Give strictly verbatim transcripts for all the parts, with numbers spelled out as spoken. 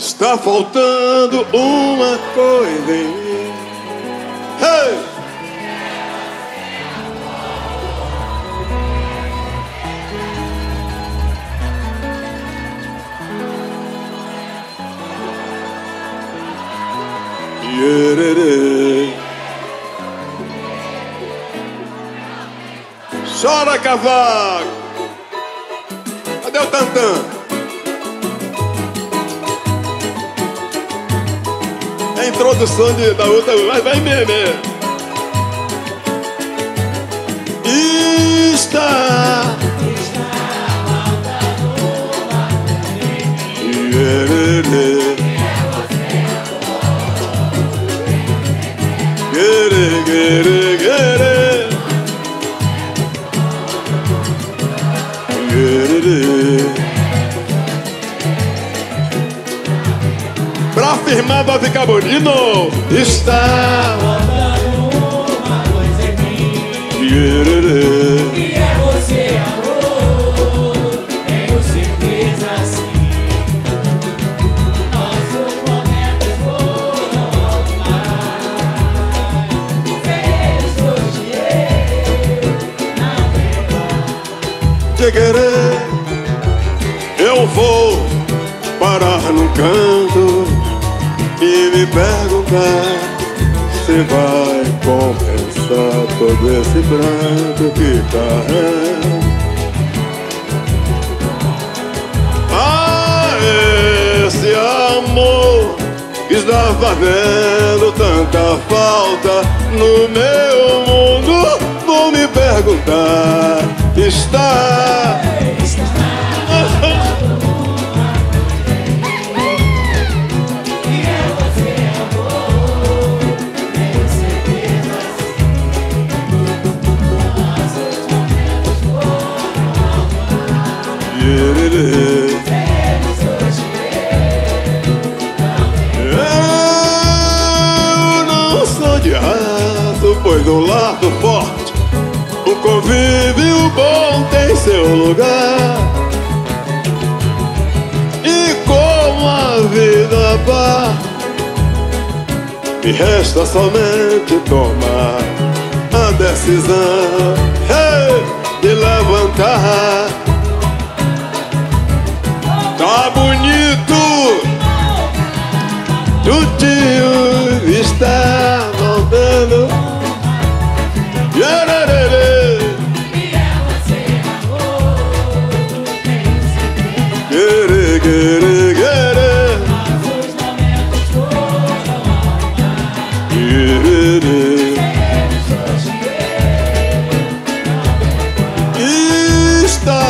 Está faltando uma coisa em mim. Hey! Chora, cavaco. Cadê o tantã? É a introdução de, da outra. Vai, vai mesmo. Está pra afirmar vai ficar bonito. Está faltando uma coisa em mim, e é você, amor. Tenho certeza assim. Nossos momentos foram altos. Feliz hoje eu não tenho mais. Eu vou parar num canto e me perguntar se vai compensar todo esse pranto que carrego. Ah, esse amor está fazendo tanta falta no meu mundo. Vou me perguntar, está... Eu não sou de rato, pois do lado forte o convívio bom tem seu lugar. E como a vida pá, me resta somente tomar a decisão, hey, de levantar. Tá bonito, tudo está voltando. E é você, amor. Tenho certeza. Nossos momentos foram amados. Está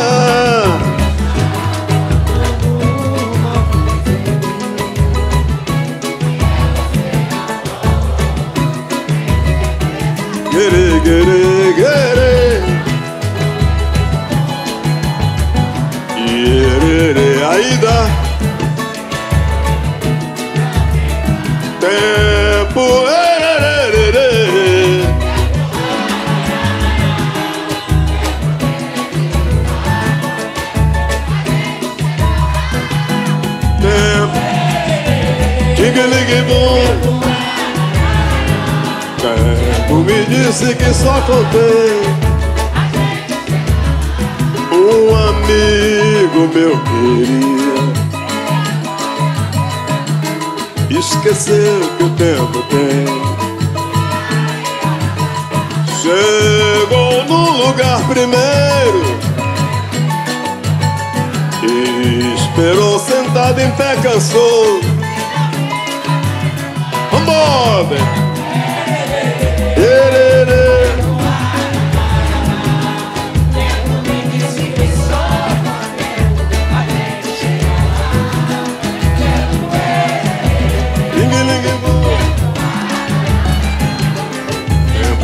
aí dá tempo. Tempo me disse que só contei um amigo meu queria. Esqueceu que o tempo tem. Chegou no lugar primeiro e esperou sentado em pé, cansou. Vambora!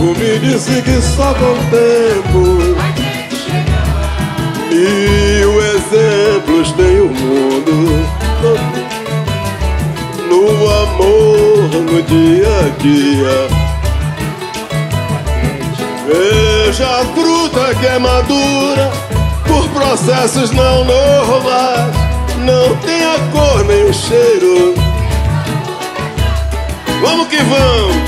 Me disse que só com o tempo e o exemplos tem o mundo. No amor, no dia a dia, veja a fruta que é madura por processos não normais. não tem a cor nem o cheiro. Vamos que vamos!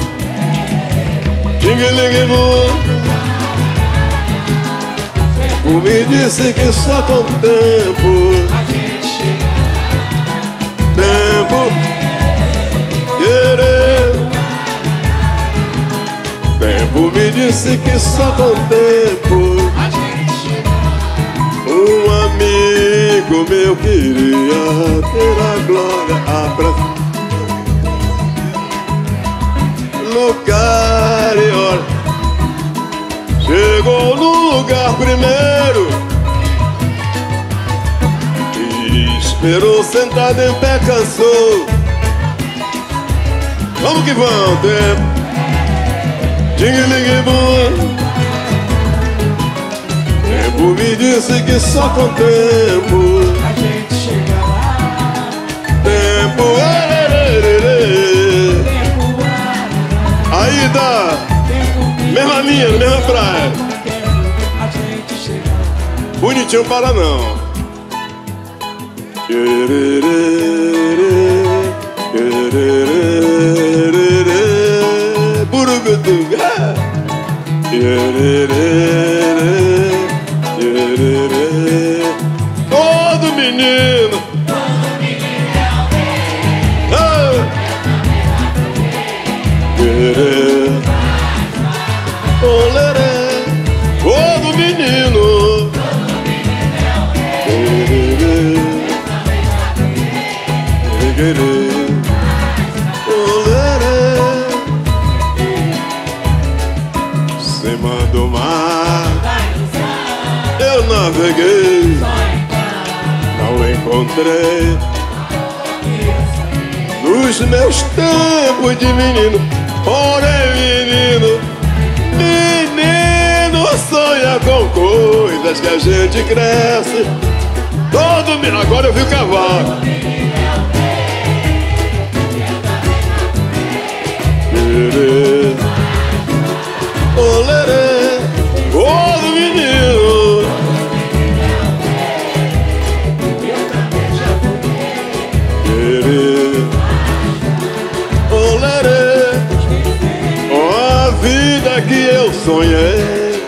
O me disse que só com tempo, tempo, querer. Tempo me disse que só com tempo um amigo meu queria ter a glória a pra... lugar e hora. Chegou no lugar primeiro e esperou sentado em pé, cansou. Vamos que vamos, tempo. Ding-ling-bum. Tempo me disse que só com tempo a gente chega lá. Tempo é. Aí dá, mesma linha, mesma praia. Bonitinho para não. Todo menino. Todo menino, cima do mar eu naveguei, não encontrei nos meus tempos de menino. Porém, menino, menino sonha com coisas que a gente cresce. Todo menino, agora eu vi o cavalo. Lerê, oh lerê, todo menino. Lerê, oh lerê. Que eu sonhei,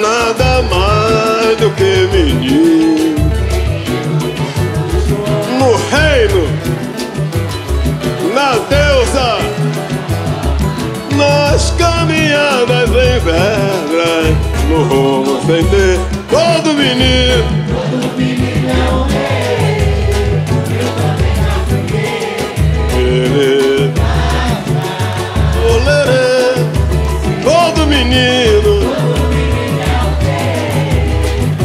nada mais do que menino no reino, na deusa, nas caminhadas em pedras, no rumo sem ter. Todo menino, todo menino é um rei. Eu também já sonhei. Todo menino, todo menino é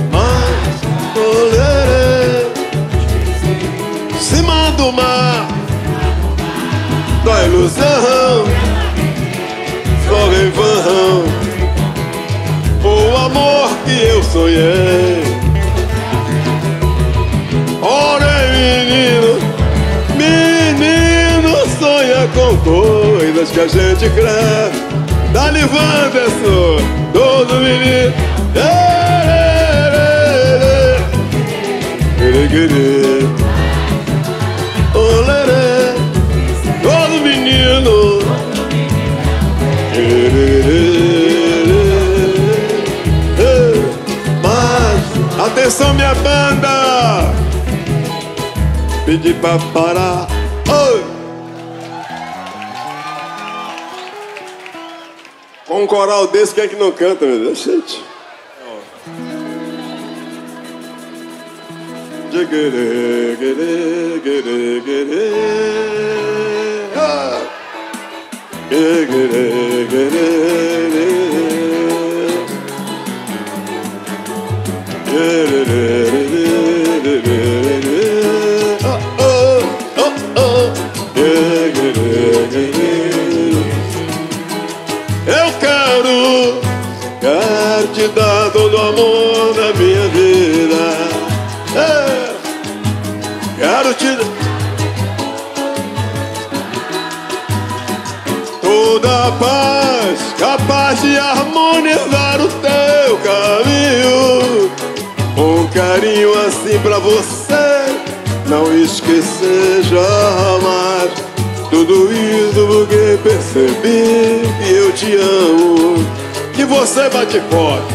o rei. Mas, tolerei, cima do mar, da ilusão, só em vão, o amor que eu sonhei. Ora, menino, menino sonha com coisas que a gente cresce. Dá-lhe, Wanderson, todo menino. Olerê, todo menino. Mas, atenção, minha banda. Pedi pra parar. Oi! Com um coral desse, quem é que não canta, meu Deus? Gente. Eu quero, quero te dar todo o amor da minha vida. É. Quero te dar todo Senhor da paz, capaz de harmonizar o teu caminho. Um carinho assim pra você não esquecer jamais. Tudo isso porque percebi que eu te amo. Que você bate forte,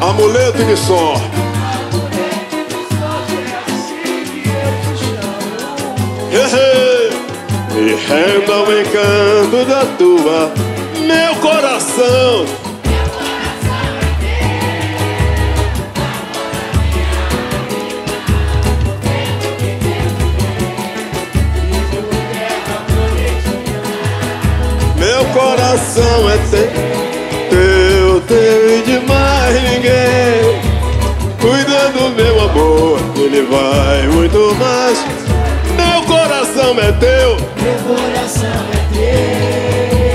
amuleto de sorte. E renda o encanto da tua, meu coração. Meu coração é teu, amor da minha vida. Tento que Deus me dê, e por terra prometida. Meu coração é teu, teu, teu e de mais ninguém. Cuidando do meu amor, ele vai muito mais. Meu coração é teu, meu coração é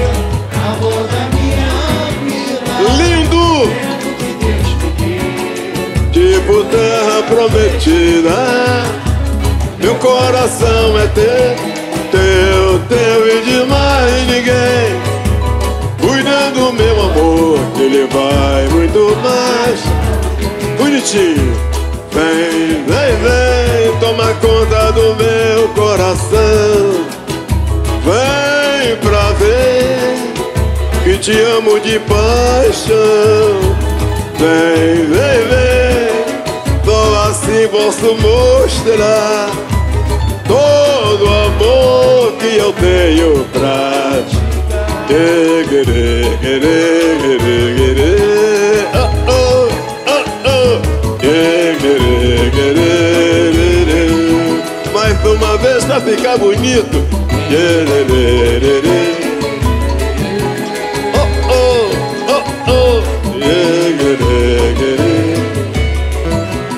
teu, amor da minha vida. Lindo, lindo que Deus me deu, tipo terra prometida. Meu coração é teu, teu, teu e de mais ninguém. Cuidando meu amor, que ele vai muito mais. Bonitinho, vem, vem, vem, toma conta do meu coração, vem pra ver que te amo de paixão. Vem, vem, vem, só assim posso mostrar todo o amor que eu tenho pra te querer, querer, querer, querer. Oh, oh, oh, oh. Querer, querer, querer. Mais uma vez pra ficar bonito. Oh, oh, oh, oh.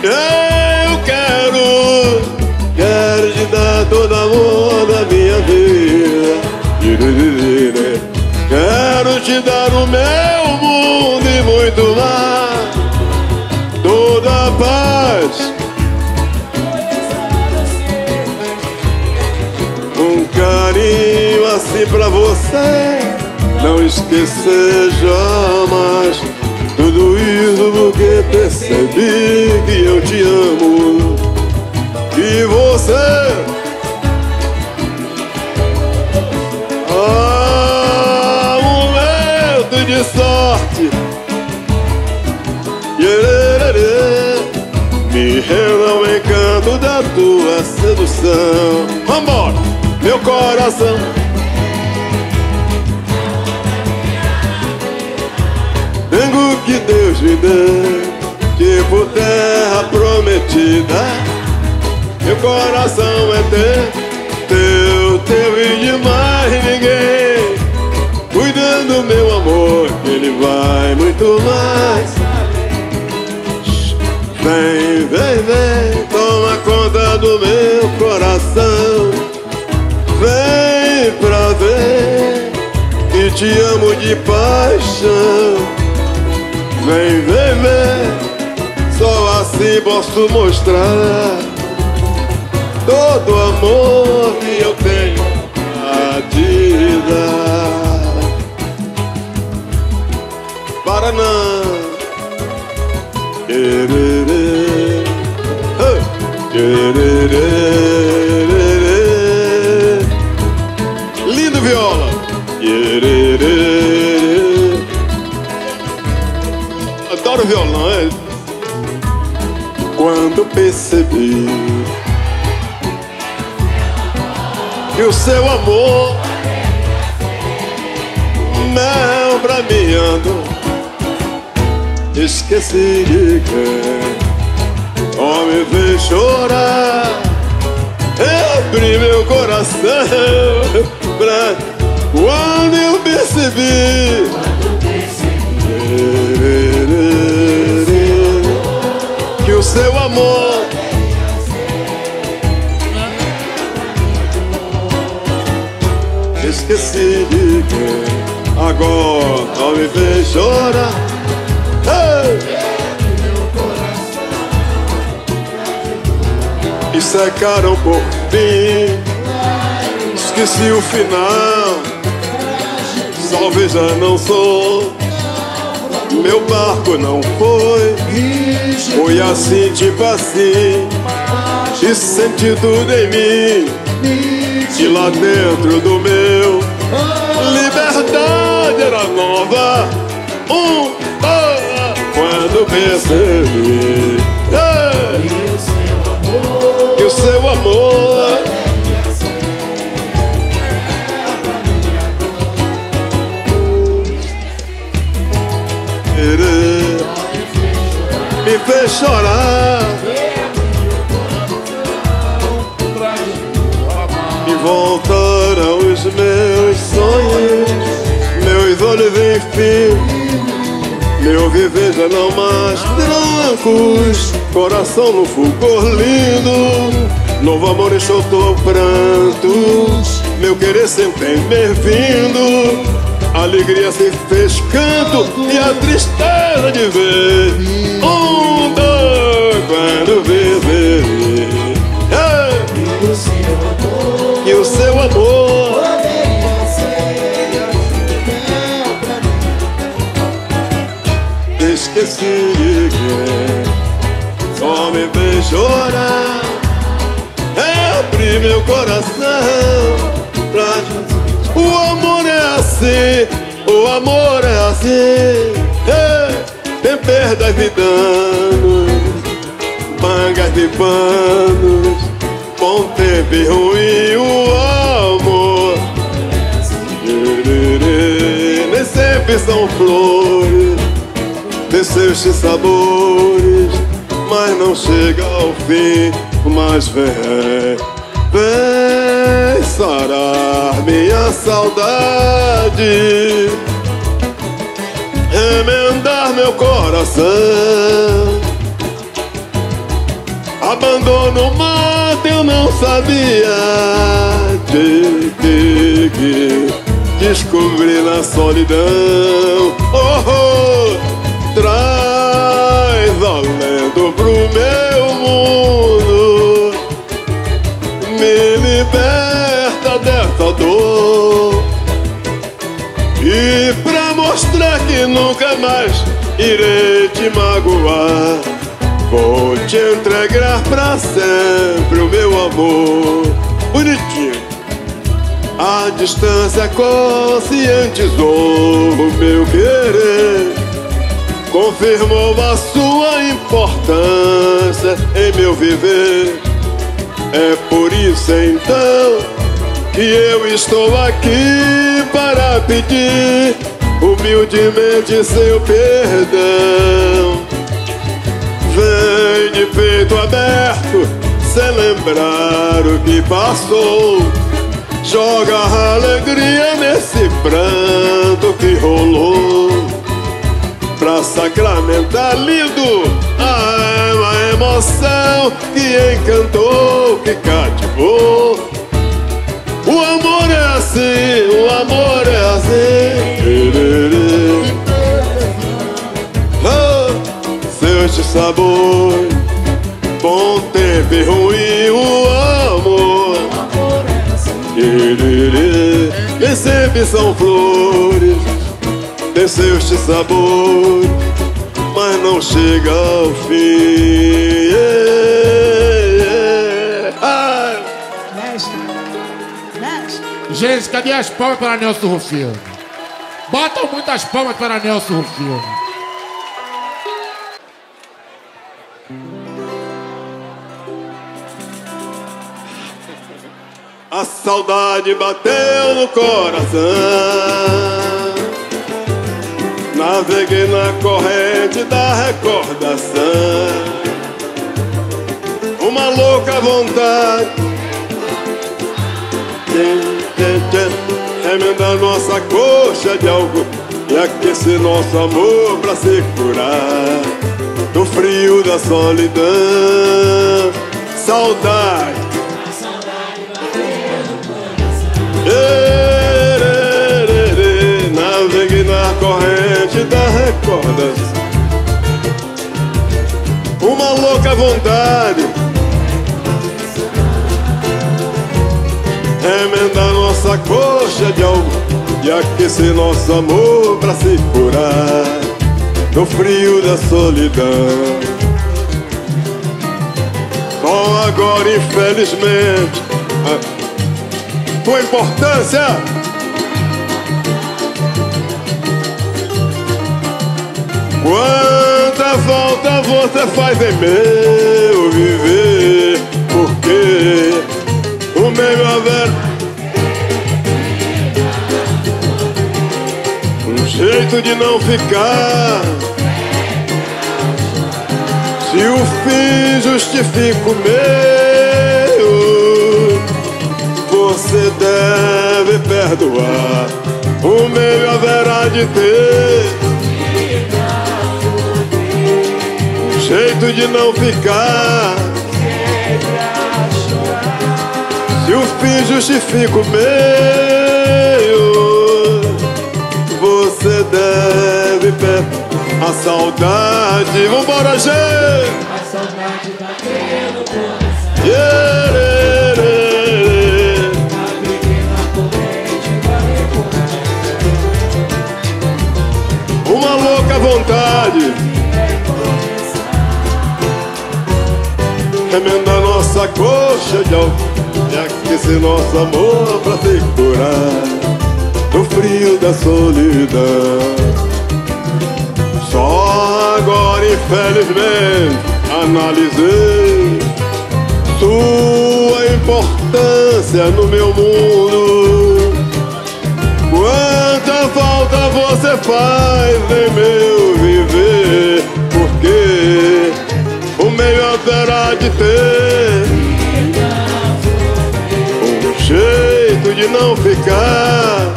Eu quero, quero te dar todo amor da minha vida. Quero te dar o meu mundo e muito mais. Toda a paz, carinho assim pra você não esquecer jamais. Tudo isso porque percebi que eu te amo. E você, ah, um momento de sorte. Me renda ao encanto da tua sedução. Vambora! Meu coração, tenho que Deus me dê, tipo terra prometida. Meu coração é teu, teu, teu e de mais ninguém. Cuidando meu amor, que ele vai muito mais. Vem, vem, vem, toma conta do meu coração. Vem pra ver que te amo de paixão. Vem, vem, vem, só assim posso mostrar todo o amor que eu tenho a te dar. Paraná, quererê, quererê. Viola, adoro violão, é? Quando percebi que o seu amor não brameando, esqueci de quem, oh, me fez chorar. Abri meu coração. Quando eu percebi, quando percebi que o seu amor esqueci de quem, agora não me fez chorar. Hey! E secaram por fim esqueci o final. Salve, já não sou. Meu barco não foi. Foi assim, tipo assim. E senti tudo em mim. E lá dentro do meu, liberdade era nova. Um, dois, quando percebi que o seu amor me fez chorar, e voltaram os meus sonhos, meus olhos enfim, meu viver já não mais brancos, coração no fulgor lindo, novo amor enxotou prantos, meu querer sempre bem-vindo. A alegria se fez canto e a tristeza de ver um dois quando viver hey! E o seu amor esqueci de quem só me fez chorar. Eu abri meu coração pra te. O amor é assim, o amor é assim. Ei, tem perdas de danos, mangas de panos, bom tempo e ruim. O amor nem sempre são flores, tem seus sabores, mas não chega ao fim. Mas vem, vem sarar minha saudade, remendar meu coração. Abandono o mato, eu não sabia de que, que descobri na solidão. Oh, oh, traz alento pro meu mundo, me liberta dessa dor, e pra mostrar que nunca mais irei te magoar, vou te entregar pra sempre o meu amor. Bonitinho. A distância conscientizou o meu querer, confirmou a sua importância em meu viver. É por isso então que eu estou aqui para pedir humildemente seu perdão. Vem de peito aberto, sem lembrar o que passou, joga a alegria nesse pranto que rolou, pra sacramentar lindo a emoção que encantou, que cativou. O amor é assim, o amor é assim. Oh, seus sabores, bom tempo e ruim. O amor nem sempre são flores, tem seus sabores, mas não chega ao fim. Yeah, yeah. Ah. Mestre, mestre. Gente, cadê as palmas para Nelson Rufino? Botam muitas palmas para Nelson Rufino. A saudade bateu no coração. Naveguei na corrente da recordação, uma louca vontade remendar nossa coxa de algo e aquecer nosso amor pra se curar do frio da solidão. Saudade, a saudade bateu no coração. Naveguei na corrente da recordação, uma louca vontade remendar nossa coxa de alma e aquecer nosso amor pra se curar no frio da solidão. Bom, agora infelizmente com importância quanta falta você faz em meu viver, porque o meu haver um jeito de não ficar. Se o fim justifica o meu, você deve perdoar. O meu haverá de ter jeito de não ficar. Se o fim justifica o meu, você deve perdoar. A saudade, vambora, gente! A saudade bateu no coração, yeah. A pequena corrente vai recuar, uma louca vontade remenda nossa coxa de alma e aquecer nosso amor pra te curar no frio da solidão. Só agora, infelizmente, analisei sua importância no meu mundo. Quanta falta você faz em meu viver, porque o meio haverá de ter um jeito de não ficar.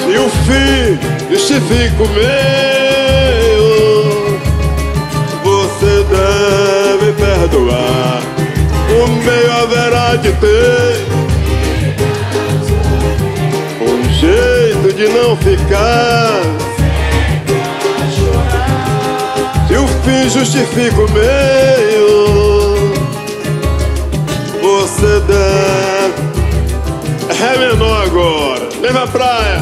Se o fim justifica o meu, você deve perdoar. O meio haverá de ter um jeito de não ficar. Se justifica o meio, você deve. É menor agora, vem pra praia.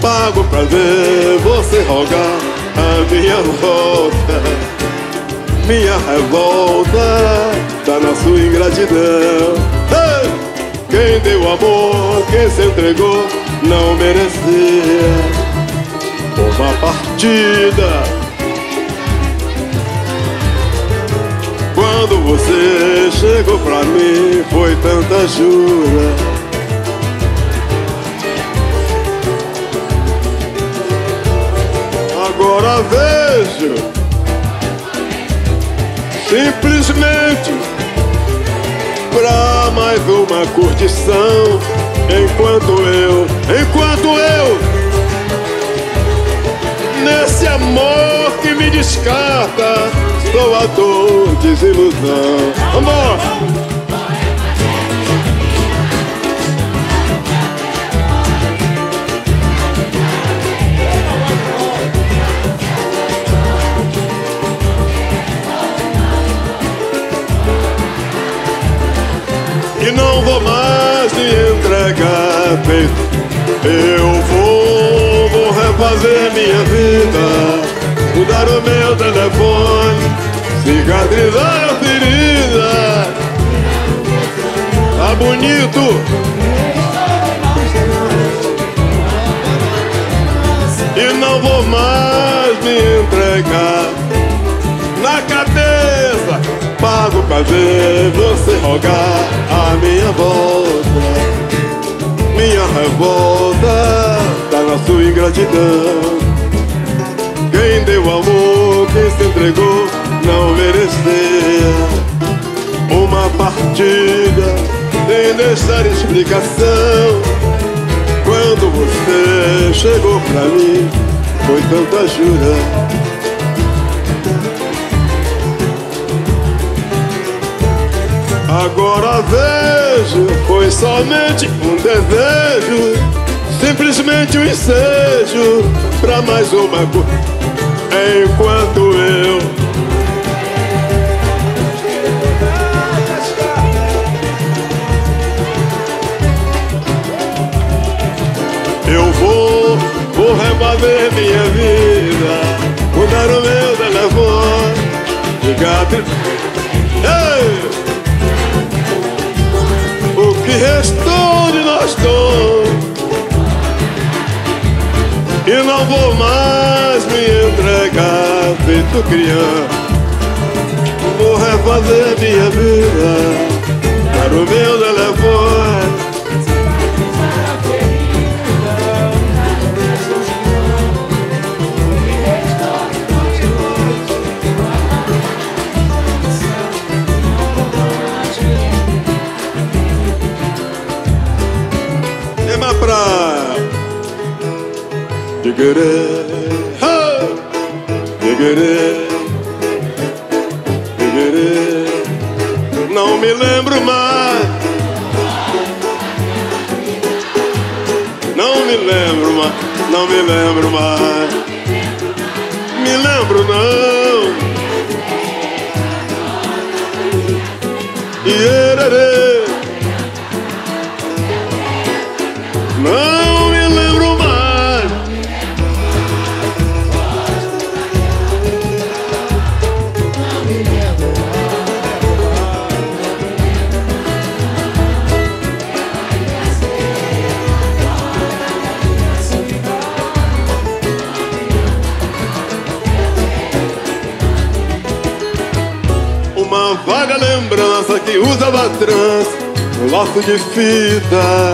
Pago pra ver você rogar a minha volta. Minha revolta tá na sua ingratidão. Hey! Quem deu amor, quem se entregou, não merecia uma partida. Quando você chegou pra mim, foi tanta jura. Agora vejo simplesmente pra mais uma curtição. Enquanto eu, enquanto eu nesse amor que me descarta, sou a dor, desilusão. Amor! E não vou mais te entregar peito. Eu vou, vou refazer minha vida, mudar o meu telefone, cicatrizar a ferida. Tá bonito. E não vou mais me entregar na cabeça. Pago pra ver você rogar a minha volta. Minha revolta tá na sua ingratidão. Quem deu amor, quem se entregou, não merecia uma partida, nem deixar explicação. Quando você chegou pra mim, foi tanta jura. Agora vejo, foi somente um desejo simplesmente um ensejo pra mais uma coisa. Enquanto eu Eu vou, vou refazer minha vida, mudar o meu telefone, ligar. Ei! O que restou de nós dois? E não vou mais me entregar feito criança. Vou refazer minha vida, dar o meu telefone. Digere, oh! Digere, digere. Não me lembro mais, não me lembro mais, não me lembro mais. Me lembro não. Ierere. Não. Vaga lembrança que usava trança, um laço de fita.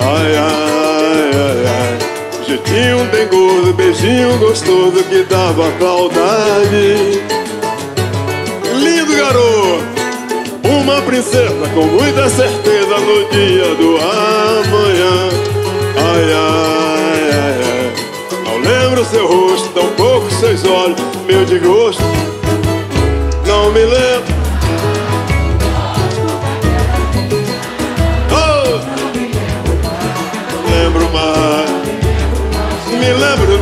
Ai, ai, ai, ai. Jeitinho bem gordo, beijinho gostoso que dava saudade. Lindo garoto, uma princesa com muita certeza no dia do amanhã. Ai, ai, ai, ai. Não lembro seu rosto, tão pouco seus olhos, meu desgosto. Não me lembro. Me lembro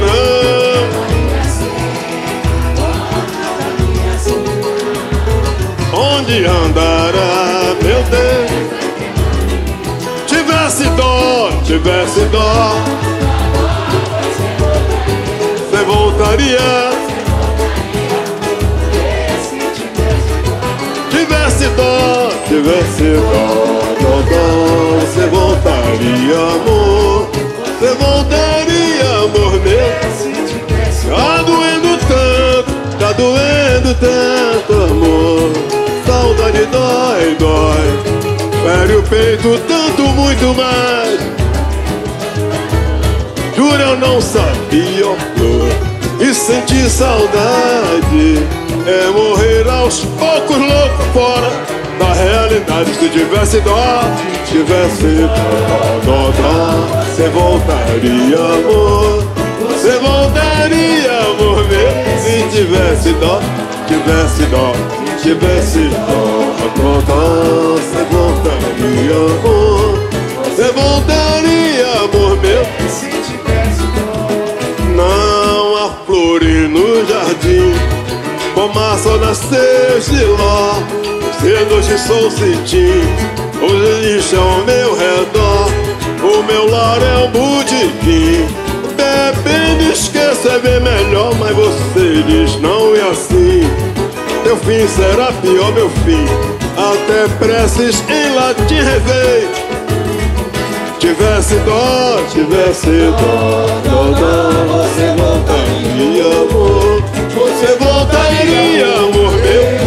não. Onde andará, meu Deus? Tivesse dó, tivesse dó, você voltaria. Tivesse dó, tivesse dó, dó, dó, você voltaria, amor. Você voltaria, amor meu. Tá doendo tanto, tá doendo tanto, amor. Saudade dói, dói. Fere o peito tanto, muito mais. Juro, eu não sabia, ó flor. E sentir saudade é morrer aos poucos, louco fora da realidade. Se tivesse dó, tivesse dó, dó, dó, você voltaria, amor. Você voltaria, amor meu. Se tivesse dó, tivesse dó, tivesse dó, dó, dó, você voltaria, amor. Você voltaria, amor meu. Se tivesse dó. Não há flores no jardim, como a só nasceu de ló. Cedo hoje sou sentir, hoje lixo ao meu redor. O meu lar é um botequim, bebendo esquece é bem melhor. Mas você diz não é assim, teu fim será pior, meu fim. Até preces em latim rezei. Tivesse dó, tivesse dó, dó, dó, você voltaria, amor. Você voltaria, amor meu.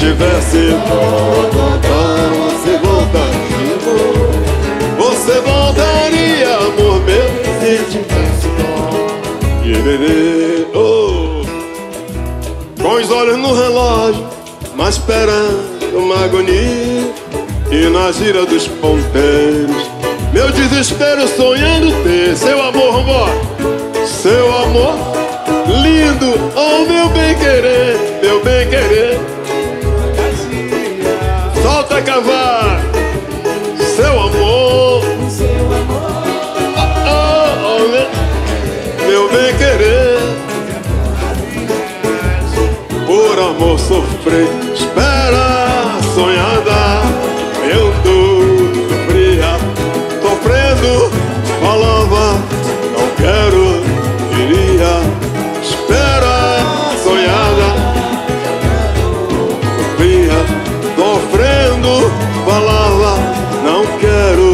Tivesse dó, dó, dó, você voltaria, amor. Você voltaria, amor meu. Se tivesse dó, irerê, oh. Com os olhos no relógio, mas esperando uma agonia. E na gira dos ponteiros, meu desespero sonhando ter seu amor, amor. Seu amor lindo, oh meu bem querer, meu bem querer. Solta a cavar, seu amor. bem querer, por amor sofrer, esperar, sonhar, dar. Eu tô fria, tô preso, falava, não quero, queria, esperar, sonhar, dar. Fria, tô sofrendo, falava, não quero,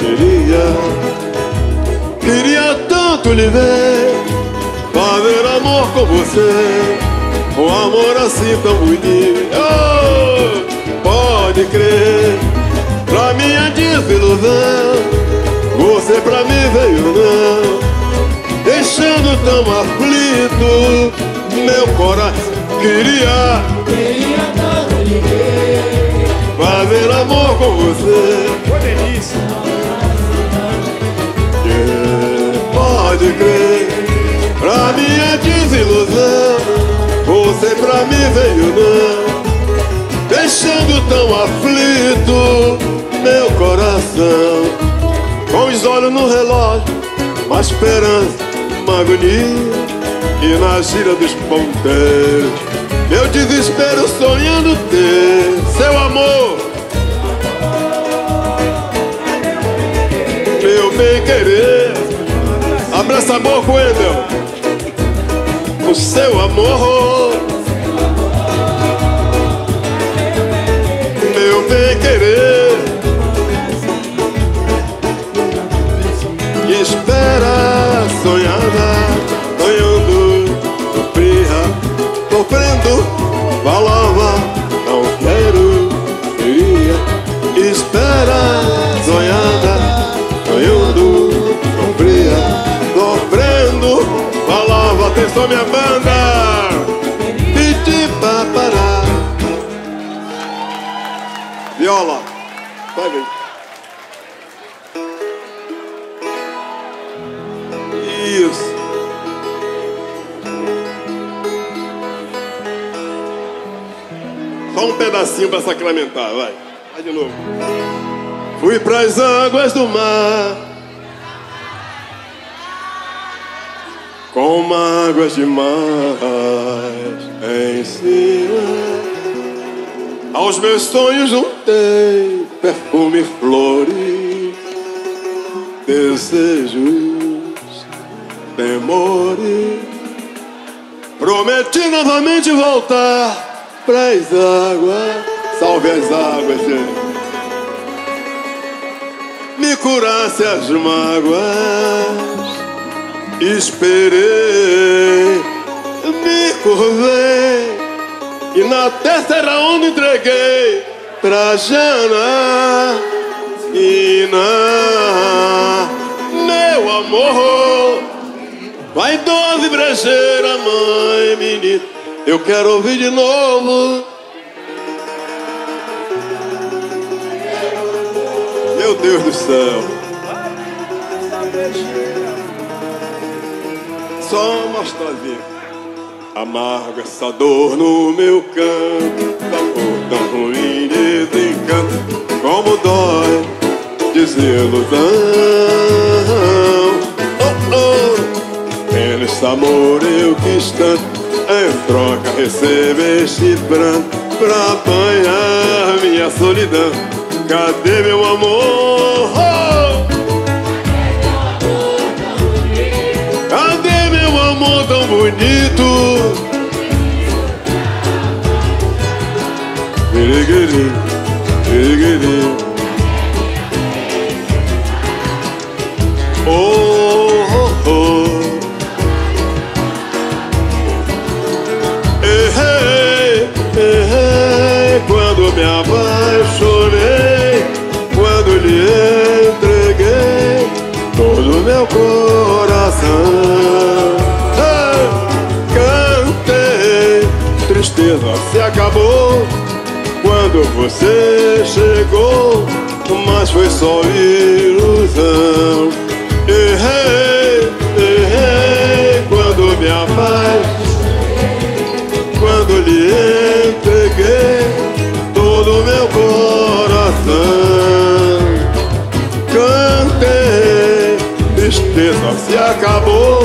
queria, queria tanto lhe ver, fazer amor com você. Um amor assim tão bonito, oh, pode crer. Pra minha desilusão, você pra mim veio não, deixando tão aflito meu coração. Queria, queria tanto lhe ver, fazer amor com você. Foi delícia. Yeah, pode crer. Pra minha desilusão, você pra mim veio não, deixando tão aflito meu coração. Com os olhos no relógio, uma esperança, uma agonia, e na gira dos ponteiros meu desespero sonhando ter seu amor, meu bem querer. Abra essa boca, Wendel. O seu amor, meu bem querer, que espera sonhada, sonhando, sofria, sofrendo, falava, não quero, queria, espera sonhada, sonhando, sofria, sofrendo, falava, atenção minha mãe. Viola, vai ver. Isso. Só um pedacinho pra sacramentar, vai. Vai de novo. Fui pras águas do mar, com mágoas demais em cima. Aos meus sonhos juntei perfume, flores, desejos, temores. Prometi novamente voltar pras águas. Salve as águas, gente. Me curasse as mágoas. Esperei, me curvei, e na terceira onda entreguei pra Jana Ina, meu amor. Vai doze brejeira, mãe, menina, eu quero ouvir de novo. Meu Deus do céu. Só mostradinha. Amarga essa dor no meu canto, amor tão ruim, desencanto. Como dói, desilusão. Oh, oh. Menos amor eu quis tanto, em troca receber este pranto, pra apanhar minha solidão. Cadê meu amor? Oh. Cadê meu amor tão bonito? Piriguiri, piriguiri. Oh, oh, oh. Errei, errei, quando me apaixonei, quando lhe entreguei todo meu coração. Ei, cantei, tristeza se acabou quando você chegou, mas foi só ilusão. Errei, errei, quando me apaixonei, quando lhe entreguei todo meu coração. Cantei, tristeza se acabou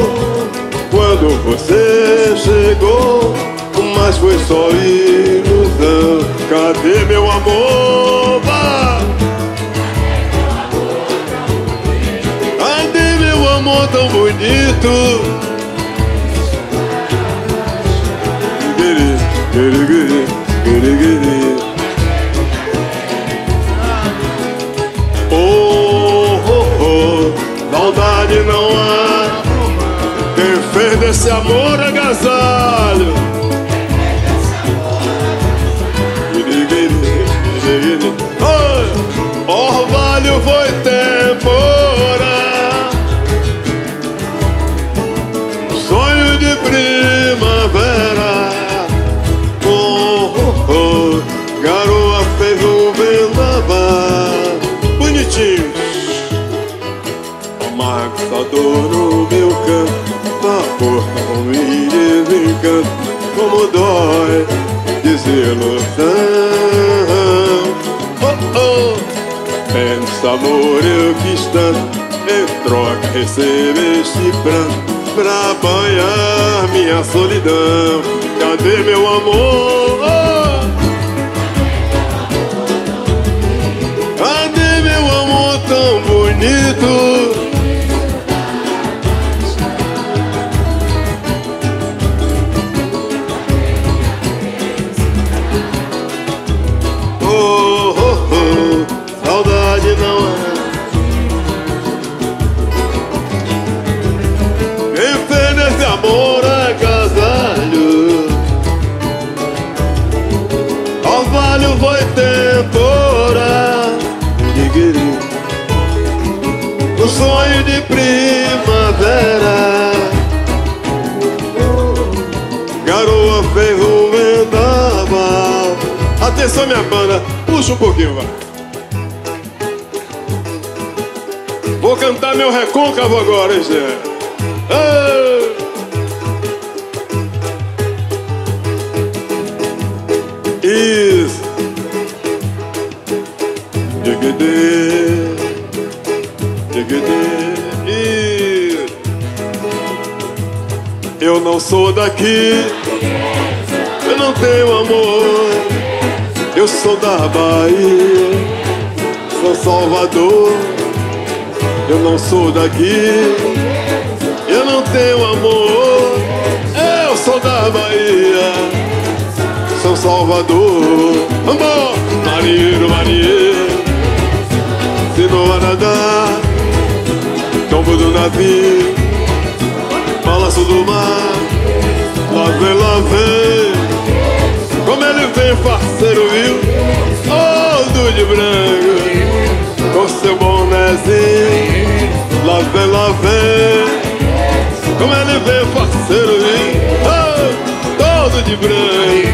meu amor, vá. Cadê meu amor tão bonito? Oh, oh, oh, maldade não há. Quem fez desse amor agasalho? Oh, orvalho foi temporário, sonho de primavera. Oh, oh, oh, garoa fez um vendaval. Bonitinho. Amargo só dor no meu canto, vapor não me desencanto. Como dói desilusão. Pensa, amor, eu quis tanto, em troca receber este pranto pra banhar minha solidão. Cadê meu amor? Cadê meu amor tão bonito? Sonho de primavera, garoa fez um vendaval. Atenção, minha banda, puxa um pouquinho, vai. Vou cantar meu recôncavo agora, hein, gente? Ei! Isso. Digue-de. Eu não sou daqui, eu não tenho amor. Eu sou da Bahia, sou Salvador. Eu não sou daqui, eu não tenho amor. Eu sou da Bahia, sou Salvador. Amor, marinheiro, marinheiro, se não a nadar, tombo do navio, palácio do mar. Lá vem, lá vem, como ele vem, parceiro, viu? Todo de branco, com seu bonézinho. Lá vem, lá vem, como ele vem, parceiro, viu? Oh, todo de branco,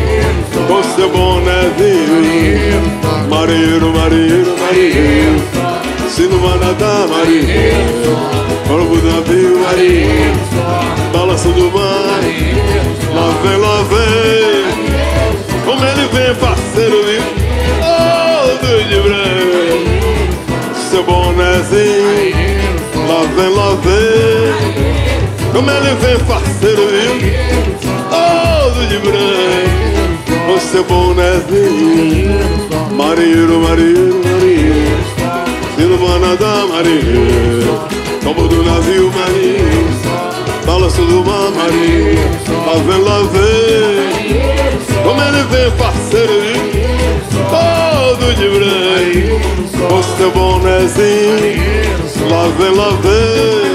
com seu bonézinho. Marinheiro, marinheiro, marinheiro, se não vai nadar, marinheiro, corpo do navio, marinheiro, balanço do mar. Lá vem, lá vem, como ele vem, parceiro, viu? Todo de branco, seu bonézinho. Lá vem, lá vem, como ele vem, parceiro, viu? Todo de branco, com seu bonézinho. Marinheiro, marinheiro, marinheiro, se não vai nadar, marinheiro, tombo do navio, marinheiro, balanço do mar, marinheiro. Lá vem, lá vem, como ele vem, parceiro, todo de branco, com seu bonézinho. Lá vem, lá vem,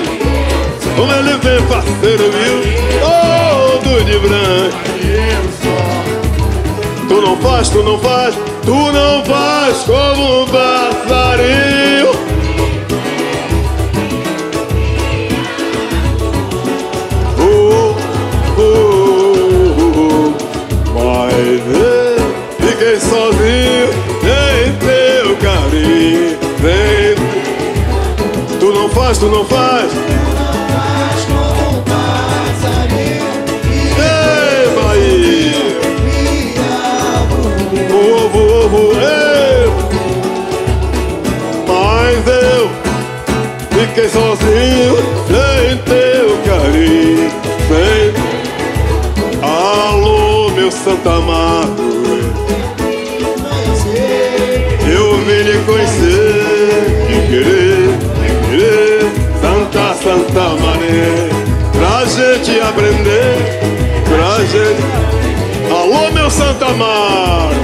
como ele vem, parceiro, viu? Todo de branco. Tu não faz, tu não faz, tu não faz como um passarinho. Oh, oh, oh, oh. Mas eu fiquei sozinho em teu carinho. Vem. Tu não faz, tu não faz, tu não faz como um passarinho. Ei, Bahia, voou, voou, voou, eu. Mas eu fiquei sozinho sem teu carinho, sem. Alô, meu Santa Marta, coisa que querer, que querer, Santa, Santa Mané, pra gente aprender, pra gente. Alô, meu Santo Amaro,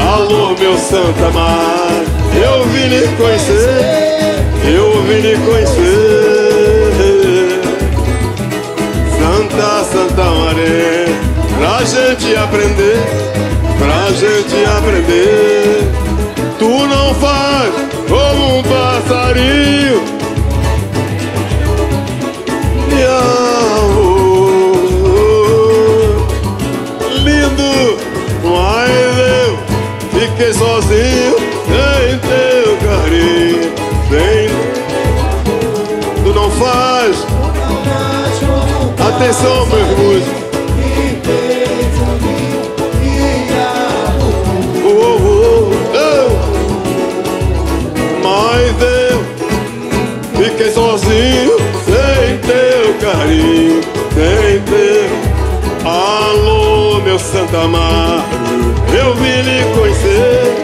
alô, meu Santo Amaro, eu vim lhe conhecer, eu vim lhe conhecer, Santa, Santa Mané, pra gente aprender, pra gente aprender. Tu não faz como um passarinho, yeah, oh, oh, oh. Lindo, mas eu fiquei sozinho sem teu carinho, sem... Tu não faz. Atenção, meus músicos. Fiquei sozinho, sem teu carinho, sem teu... Alô, meu Santo Amaro, eu vim lhe conhecer,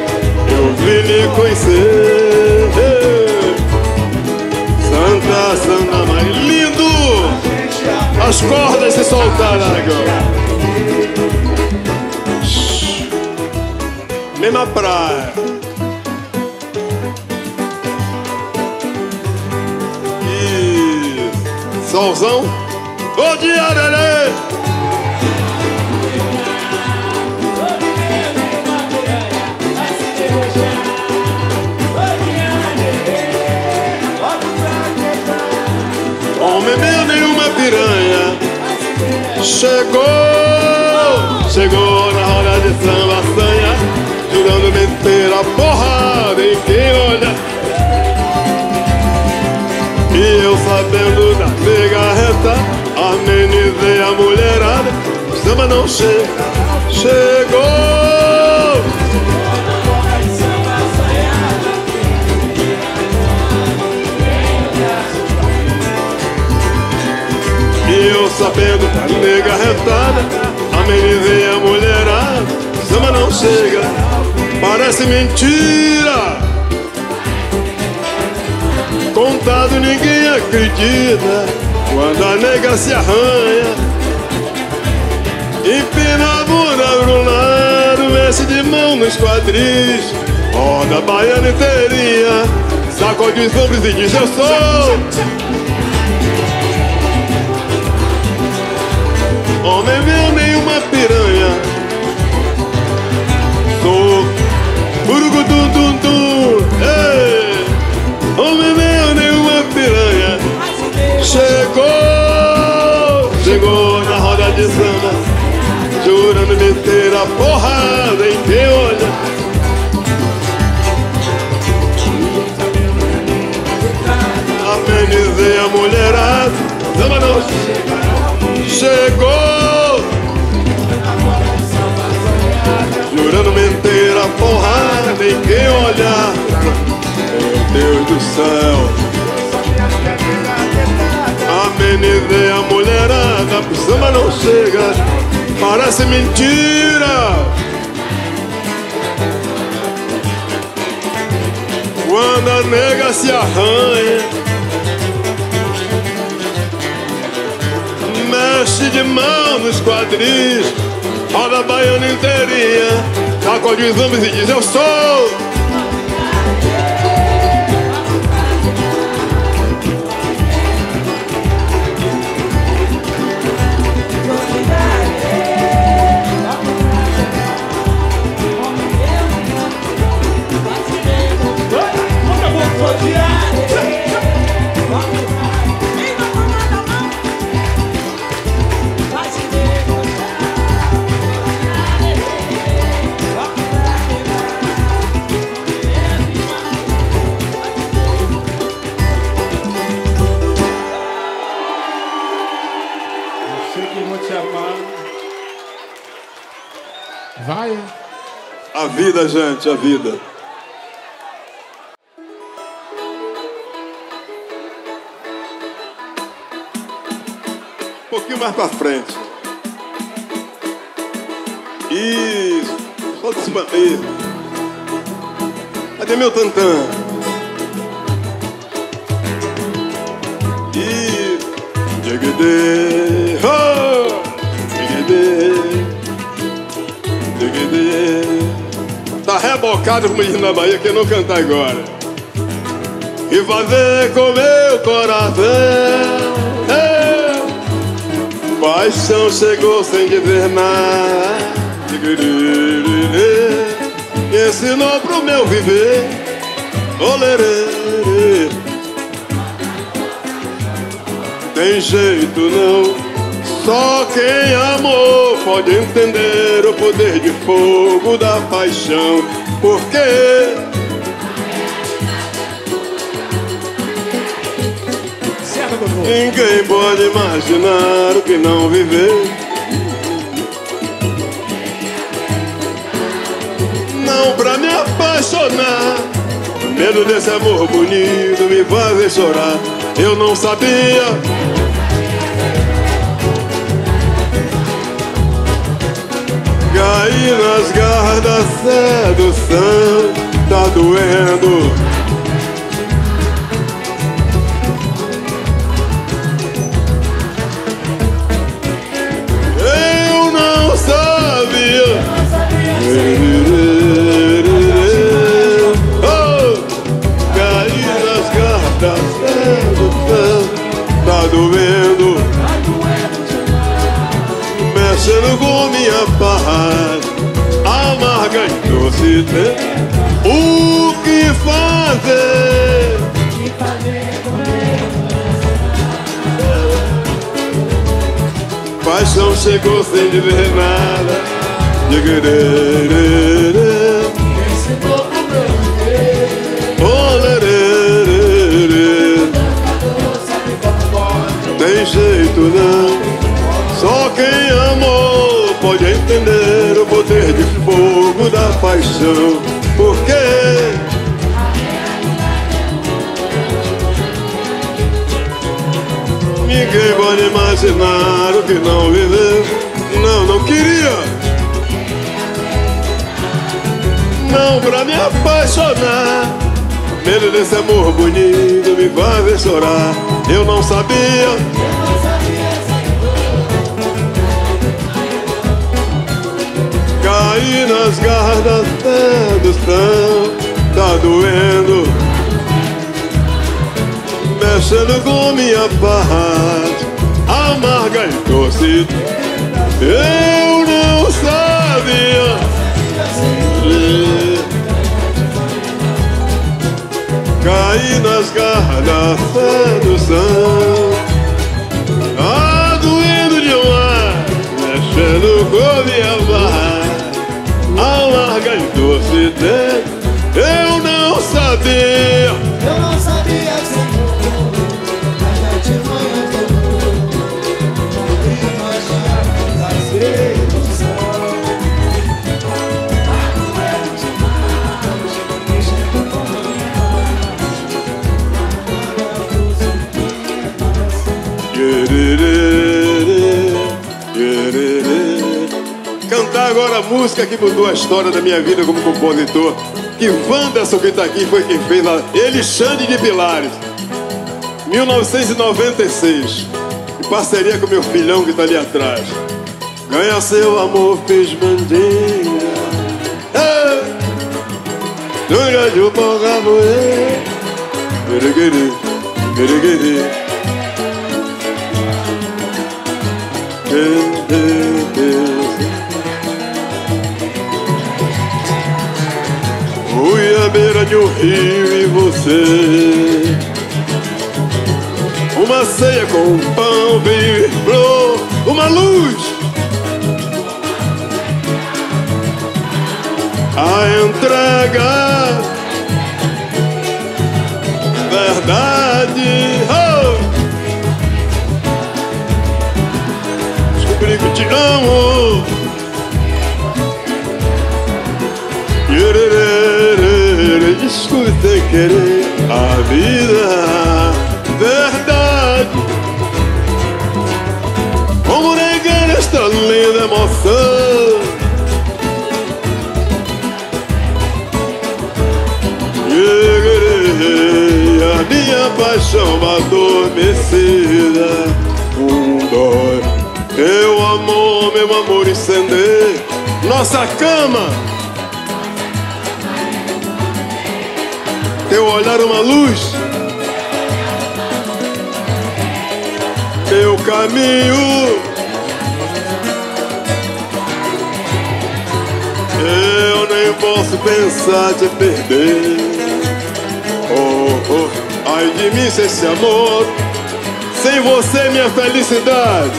eu vim lhe conhecer, Santa, Santa Maria. Lindo! As cordas se soltaram agora. Shhh. Mesma praia. Solzão, bom dia, Lelê! Homem meu, nenhuma piranha. Chegou, chegou na roda de samba sanha, jurando meter a porrada em quem olha. E eu sabendo da pegarreta, amenizei a mulherada. O samba não chega, chegou. E eu sabendo da pegarretada, amenizei a mulherada. O samba não chega, parece mentira. Contado ninguém acredita, quando a nega se arranha, empina a bunda pro lado, mexe de mão nos quadris, roda a baiana inteirinha, sacode os ombros e diz eu sou homem meu, nenhuma piranha, sou burugudundundum, ei, homem meu. Chegou, chegou na roda de samba, jurando meter a porrada em quem olha. Amenizei a mulherada, samba não chegou, jurando meter a porrada em quem olha. Meu Deus do céu. Amenizei a mulherada, o samba não chega, parece mentira. Quando a nega se arranha, mexe de mão nos quadris, roda a baiana inteirinha, sacode os ombros e diz eu sou. A vida, gente, a vida. Um pouquinho mais pra frente. Isso. Só desmanteio. Cadê meu tantã? E... Degedê, oh! Degedê, degedê. Tá rebocado como diz na Bahia, que eu não canto agora. E fazer com meu coração. Paixão chegou sem dizer nada, ensinou pro meu viver. Olerê, tem jeito não, só quem amou pode entender o poder de fogo da paixão. Porque ninguém pode imaginar o que não viveu. Não pra me apaixonar, o medo desse amor bonito me faz chorar. Eu não sabia. Caí nas garras da sedução, tá doendo. Mexendo com minha barra, amarga e doce. O que fazer? Paixão chegou sem dizer nada. Tem jeito não. Só quem amou pode entender o poder de fogo da paixão. Porque ninguém pode imaginar o que não viveu. Não, não queria. Não pra me apaixonar, o medo desse amor bonito me faz chorar. Eu não sabia. Caí nas garras da sedução, tá doendo. Mexendo com minha parte, amarga e doce. Eu não sabia. Caí nas garras da sedução, tá doendo demais. Mexendo com minha parte, amarga e doce. Eu não sabia. Eu não sabia que você mudou, mas já te manhou. E nós já da sedução, tá doendo demais. Mexendo com minha alma. Cantar agora a música que mudou a história da minha vida como compositor, que Wanderson, que tá aqui, foi quem fez lá, Alexandre de Pilares, mil novecentos e noventa e seis, em parceria com meu filhão que tá ali atrás. Ganha seu amor, fiz bandinha, dura de um bom raboê, piriguiri, piriguiri. Fui à beira de um rio e você, uma ceia com um pão, vinho e flor, uma luz a entrega, verdade. Oh! Descobri que te amo. Escutei querer a vida, verdade. Como negar esta linda emoção? minha paixão adormecida. Um dói, teu amor, meu amor, incender nossa cama. Teu olhar uma luz, teu caminho. Eu nem posso pensar te perder. Oh, oh, ai de mim se esse amor, sem você minha felicidade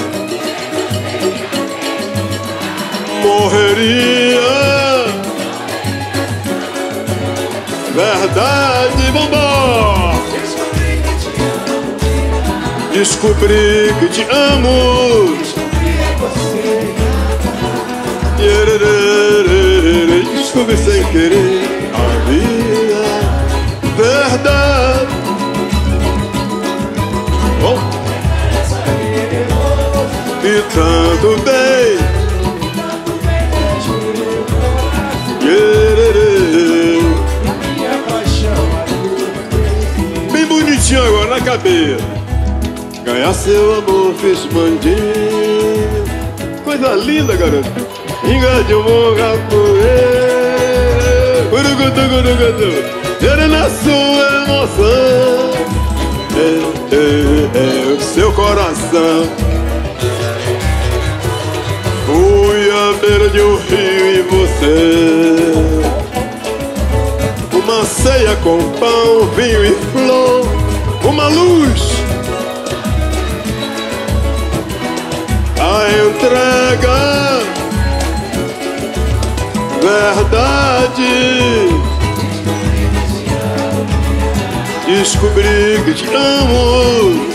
morreria. Verdade, bombom. Descobri que te amo. Descobri sem querer a vida. Verdade. Oh. E tanto bem. Bem bonitinho agora na cabeça. Ganhar seu amor fiz mandinho. Coisa linda, garoto. Engade o bom capoeira. Urugutu, era na sua emoção. É, é, é o seu coração. Fui à beira de um rio e você, uma ceia com pão, vinho e flor, uma luz, a entrega. Verdade. Descobri que te amo.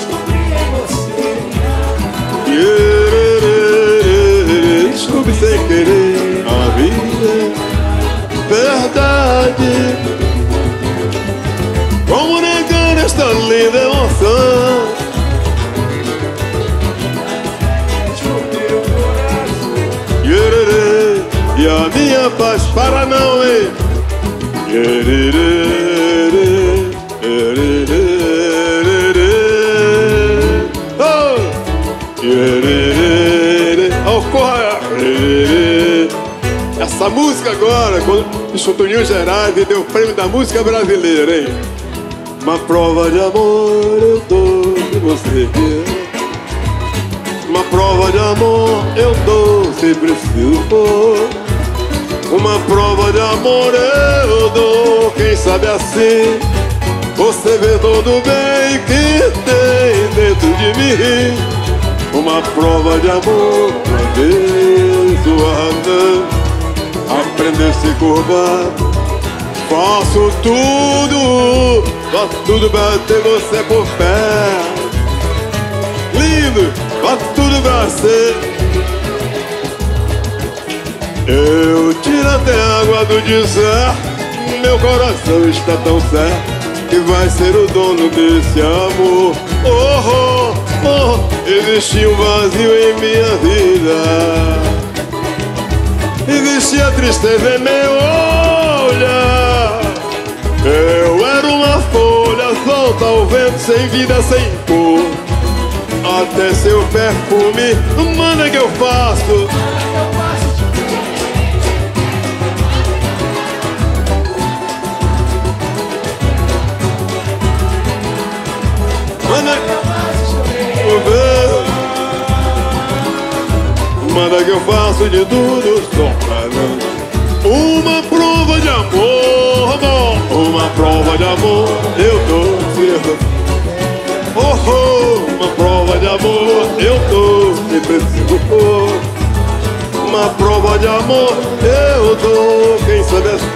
Descobri sem querer a vida. Verdade. Como negar esta linda emoção? E a minha paz para não ir. Essa música agora, quando o Toninho Gerardi deu o prêmio da música brasileira, hein? Uma prova de amor eu dou se você quer. Uma prova de amor eu dou se preciso for. Uma prova de amor eu dou, quem sabe assim você vê todo o bem que tem dentro de mim. Uma prova de amor pra ver sua razão. Aprender a se curvar. Faço tudo, faço tudo pra ter você por pé. Lindo, faço tudo pra ser. Eu tiro até a água do deserto. Meu coração está tão certo que vai ser o dono desse amor. Oh, oh, oh. Existe um vazio em minha vida. Existe a tristeza em meu olhar. Eu era uma folha solta ao vento, sem vida, sem cor. Até seu perfume, manda que eu faço. Manda que eu faço. Manda que eu faço de tudo só pra não. Uma prova de amor, amor. Uma prova de amor eu dou. Oh, oh. Uma prova de amor eu dou se preciso for. Uma prova de amor eu dou, quem sabe assim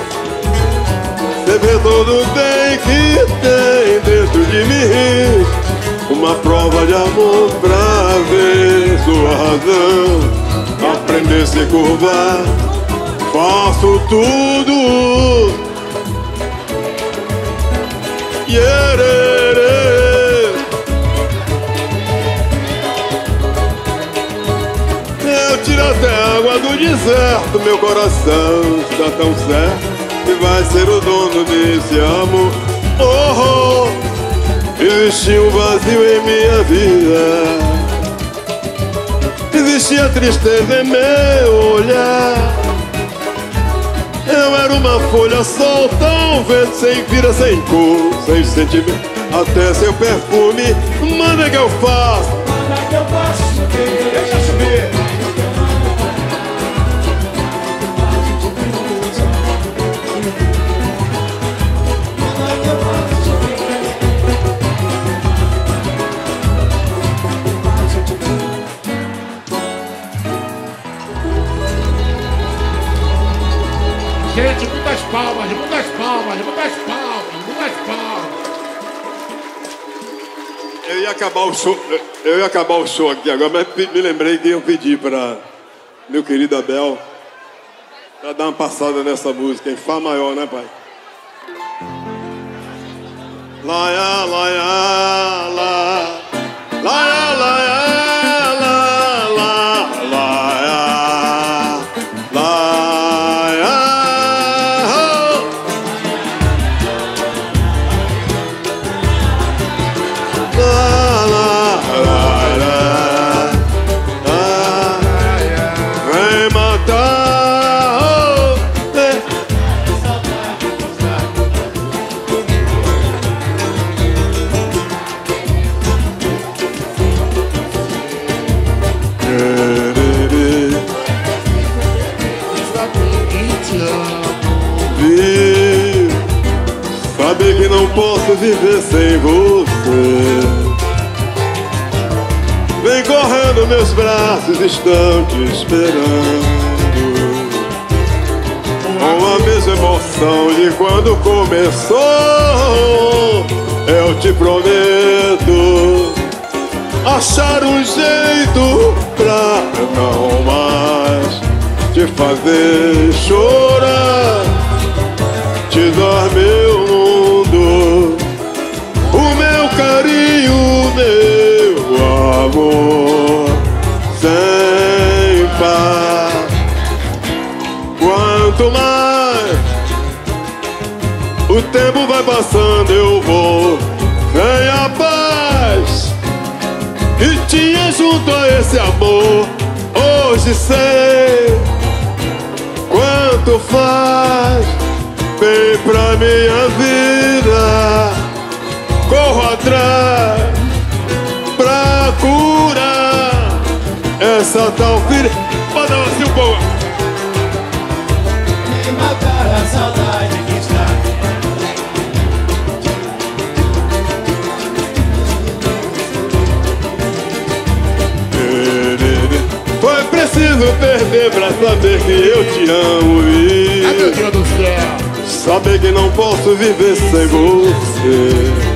você vê todo o bem que tem dentro de mim. Uma prova de amor pra ver sua razão. Aprender a se curvar. Faço tudo. Yerere. Eu tiro até a água do deserto. Meu coração está tão certo que vai ser o dono desse amor. Oh, oh. Existia um vazio em minha vida, existia tristeza em meu olhar. Eu era uma folha solta, um vento sem vida, sem cor, sem sentimento, até seu perfume. Manda que eu faço, manda que eu faço, deixa subir. Gente, muitas palmas, muitas palmas, muitas palmas, muitas palmas. Eu ia acabar o show, eu ia acabar o show aqui agora, mas me lembrei que eu pedi para meu querido Abel para dar uma passada nessa música em Fá maior, né, pai? Laia, laia, la, laia, laia. Posso viver sem você. Vem correndo, meus braços estão te esperando, com a mesma emoção de quando começou. Eu te prometo achar um jeito pra não mais te fazer chorar, te dar meu carinho, meu amor, sem par. Quanto mais o tempo vai passando, eu vou em a paz que tinha junto a esse amor. Hoje sei quanto faz bem pra minha vida. Corro atrás pra curar essa tal filha. Bota ela assim um pouco. Me matar a saudade que está aqui. Foi preciso perder pra saber que eu te amo e ai, meu Deus do céu, saber que não posso viver sem você.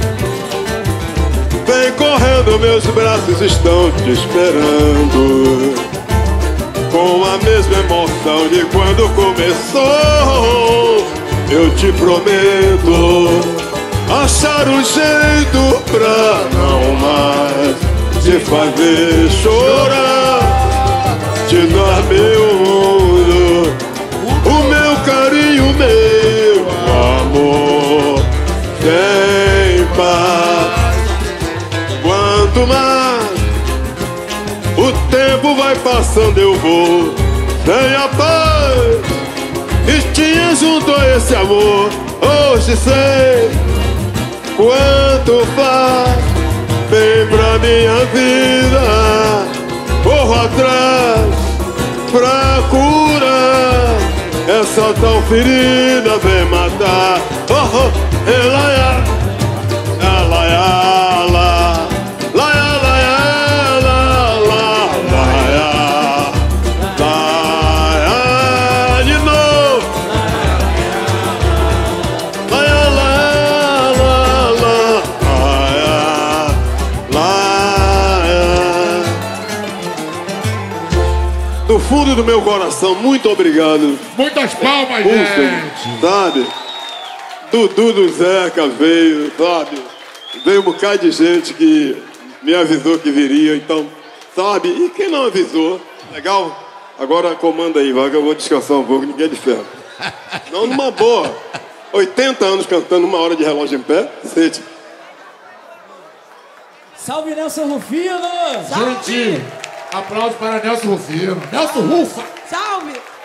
Vem correndo, meus braços estão te esperando, com a mesma emoção de quando começou. Eu te prometo achar um jeito pra não mais te fazer chorar, te dar meu mundo, o meu carinho, meu amor, sem paz. Quanto mais o tempo vai passando, eu vou sem a paz e tinha junto a esse amor. Hoje sei quanto faz bem pra minha vida. Corro atrás pra curar essa tão ferida, vem matar. Oh, oh, ela é, ela é, ela é. Fundo do meu coração, muito obrigado. Muitas palmas, Puxa, gente. Sabe? Dudu do Zeca veio, sabe? Veio um bocado de gente que me avisou que viria, então, sabe? E quem não avisou, legal? Agora comanda aí, vai, que eu vou descansar um pouco, ninguém é de ferro. Não, numa boa. oitenta anos cantando uma hora de relógio em pé, sente. Salve, Nelson Rufino! Salve! Gente, aplausos para Nelson Rufino. Nelson Rufa! Salve!